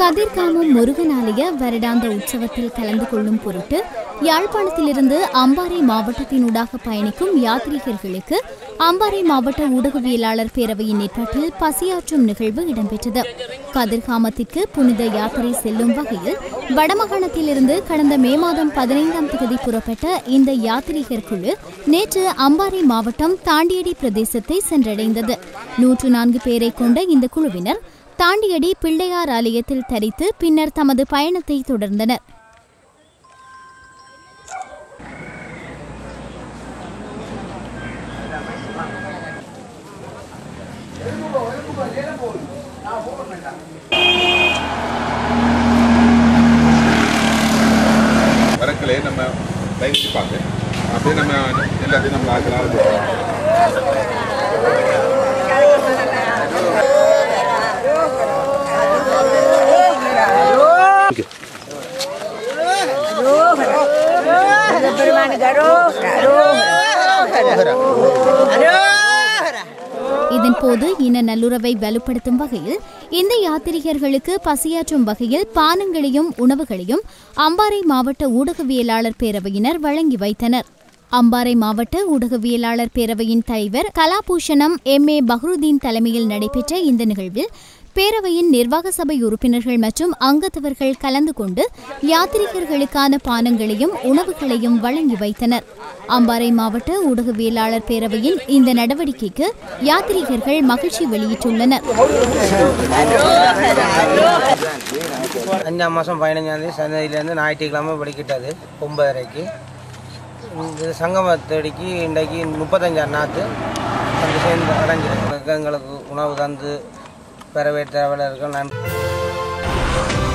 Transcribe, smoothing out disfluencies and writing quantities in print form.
கதிர்காமம் முருகனாலய வருடாந்த உற்சவத்தில் கலந்து கொள்ளும் பொருட்டு யாழ்ப்பாணத்திலிருந்து அம்பாறை மாவட்டத்தினூடாக பயணிக்கும் யாத்ரீகர்களுக்கு அம்பாறை மாவட்ட ஊடகவியலாளர் பேரவையின் ஏற்பாட்டில் பசியாற்றும் நிகழ்வு இடம்பெற்றது. கதிர்காமத்திற்கு புனித யாத்திரை செல்லும் வகையில் வடமாகாணத்திலிருந்து கடந்த மே மாதம் 15ஆம் தேதி புறப்பட்ட இந்த யாத்ரீகர் குழு நேற்று அம்பாறை மாவட்டம் தாண்டியடி பிரதேசத்தை சென்றடைந்தது. 104 பேரை கொண்ட இந்த குழுவினர் தாண்டியடி பிள்ளையார் ஆலயத்தில் தரித்து பின்னர் தமது பயணத்தை தொடர்ந்தனர். வரக்கலே நம்ம லைவ் பார்ப்போம். அப்படியே நம்ம எல்லாத்தையும் நம்ம இதன் போது இன நல்லுறவை வலுப்படுத்தும் வகையில் இந்த யாத்திரிகர்களுக்கு பசியாற்றும் வகையில் பானங்களையும் உணவுகளையும் அம்பாறை மாவட்ட ஊடகவியலாளர் பேரவையினர் வழங்கி வைத்தனர். அம்பாறை மாவட்ட ஊடகவியலாளர் பேரவையின் தலைவர் கலாபூஷணம் எம்.ஏ. பஹ்ருதீன் தலைமையில் நடைபெற்ற இந்த நிகழ்வில் பேரவையின் நிர்வாக சபை உறுப்பினர்கள் மற்றும் அங்கத்தவர்கள் கலந்து கொண்டு யாத்ரீகர்களுக்கான பானங்களையும் உணவுகளையும் வழங்கி வைத்தனர். அம்பாறை மாவட்ட ஊடகவியலாளர் பேரவையின் இந்த நடவடிக்கைக்கு யாத்ரீகர்கள் மகிழ்ச்சி வெளியிட்டுள்ளனர். 5ஆம் மாதம் 15ஆம் தேதி சென்னையிலிருந்து ஞாயிற்றுக்கிழமை படிக்கிட்டது 9:30க்கு சங்கமத்தடிக்கு இன்றைக்கு 35 நாற்று அடைஞ்சிருக்கு. எங்களுக்கு உணவு தந்து வரவேற்றவர்களுக்கு நன்றி.